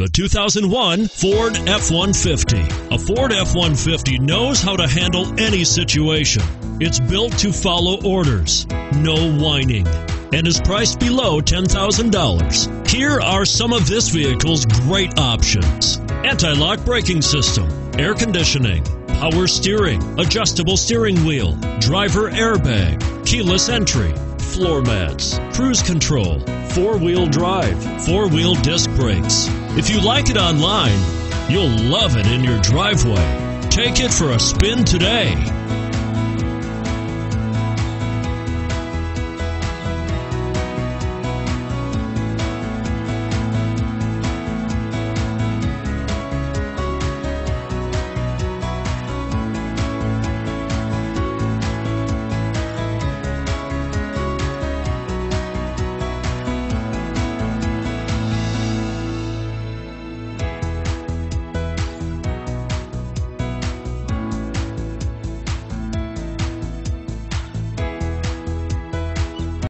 The 2001 Ford F-150. A Ford F-150 knows how to handle any situation. It's built to follow orders, no whining, and is priced below $10,000. Here are some of this vehicle's great options: anti-lock braking system, air conditioning, power steering, adjustable steering wheel, driver airbag, keyless entry, floor mats, cruise control, four-wheel drive, four-wheel disc brakes. If you like it online, you'll love it in your driveway. Take it for a spin today.